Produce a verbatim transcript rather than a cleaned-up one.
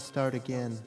to start again.